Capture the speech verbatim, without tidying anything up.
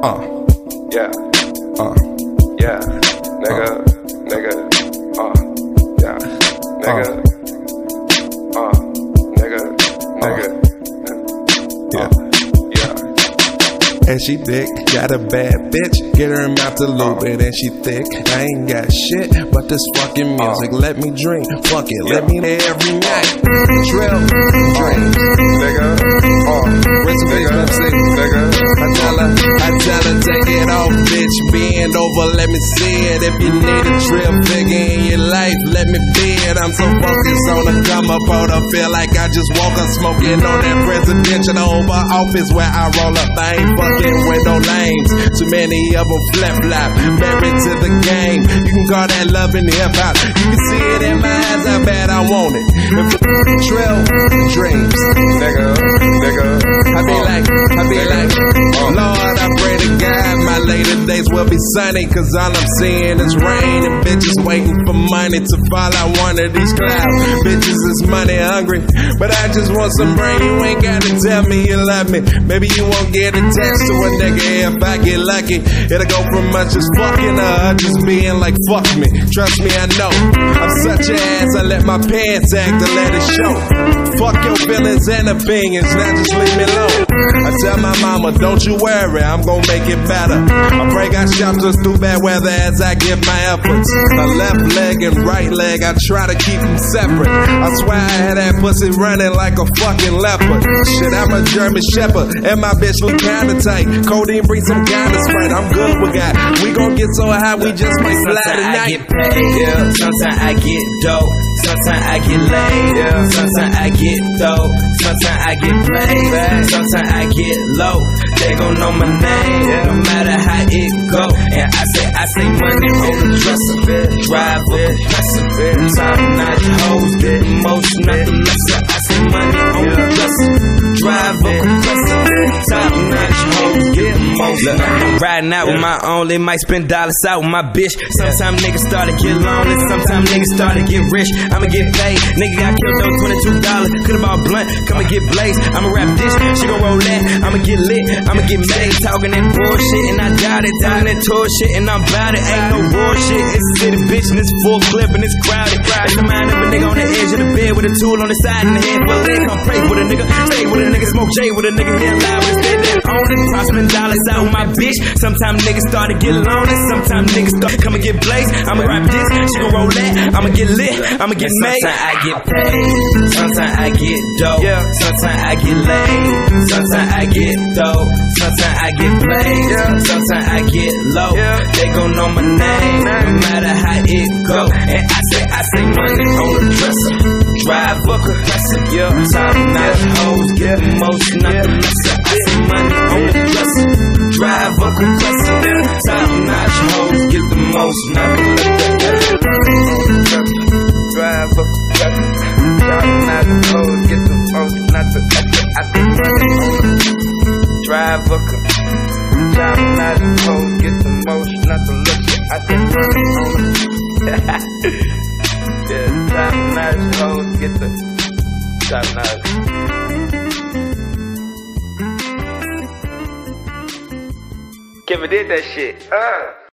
Uh. Yeah. Uh. Yeah. Nigga. Uh. Nigga. Uh. Yeah. Nigga. Uh. uh. Nigga. Uh. Nigga. Yeah. Uh. Yeah. And she thick. Got a bad bitch. Get her mouth to loop it. And she thick. I ain't got shit but this fucking music. Uh. Let me drink. Fuck it. Yeah. Let me there every night. Trill Dreams. Nigga. Uh. Where's nigga? Take it off, bitch, bend over, let me see it. If you need a trip, nigga, in your life, let me be it. I'm so focused on the come up, on I feel like I just walk up smoking on that presidential over office where I roll up. I ain't fucking with no lames, too many of them flip-flop, married to the game. You can call that love in hip-hop. You can see it in my eyes, I bet I want it. If Trill Dreams, nigga, nigga, I be like, I be like, Lord, I pray to God my later days will be sunny, cause all I'm seeing is rain and bitches waiting for money to fall out one of these clouds. Bitches is money hungry, but I just want some brain. You ain't gotta tell me you love me. Maybe you won't get attached to a nigga if I get lucky. It'll go from much as fucking or just being like fuck me. Trust me, I know I'm such an ass, I let my pants act and let it show. Fuck your feelings and opinions, now just leave me alone. I tell my mama, don't you worry, I'm gonna make it better. I pray God shops us through bad weather as I give my efforts. My left leg and right leg, I try to keep them separate. I swear I had that pussy running like a fucking leopard. Shit, I'm a German shepherd, and my bitch look kinda tight. Codeine bring some kind of sprite, I'm good with God. We gon' get so high, we just might slide tonight. Sometimes I get paid, yeah. Sometimes I get dope. Sometimes I get laid, yeah. Sometimes I get dope. Sometimes I get played, yeah. Sometimes I get low. They gon' know my name, yeah. No matter how it go. And I say, I say money on the dresser, drive up the dresser. Top notch hoes, bit most nothing less. I say money on the dresser, drive up the dresser. Top notch hoes, get most. Look, I'm riding out with my own, they might spend dollars out with my bitch. Sometimes niggas start to get lonely, sometimes niggas start to get rich. I'ma get paid, nigga got killed on twenty-two dollars. Could've bought blunt, come and get blazed. I'ma rap this, she gon' roll that. I'ma get lit, I'ma get made. Talking that bullshit and I doubt it. Talking that tour shit and I'm bout it. Ain't no raw shit. It's a city bitch and it's full clip and it's crowded. It's the mind of a nigga on the edge of the bed with a tool on the side and the head full of it. Come pray with a nigga, stay with a nigga, smoke J with a nigga, get live with a nigga. On the crossing dollars out with my bitch. Sometimes niggas start to get lonely. Sometimes niggas start come and get blazed. I'ma rap this, she gon' roll that. I'ma get lit, I'ma get made. Sometimes I get paid, sometimes I get dope, sometimes I get laid, sometimes I get dope, sometimes I get played, sometimes I get low. They gon' know my name, no matter how it go. And I say, I say money on the dresser, drive up a dresser, top notch hoes, get most nothing less. I say money on the dresser, drive up a dresser, top notch hoes, get the most nothing less. Drive up a dresser, top notch hoes, get the most nothing less. I say money on the dresser, drive up a top notch hoes, get the most nothing less. I say money on the dresser. Yeah, top notch hoes, get the top notch. Kevin did that shit. Uh.